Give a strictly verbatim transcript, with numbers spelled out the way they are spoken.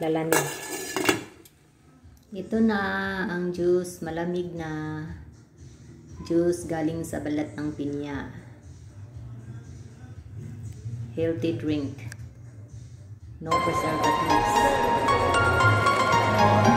lalamig. Ito na ang juice, malamig na juice galing sa balat ng pinya. Healthy drink, no preservatives.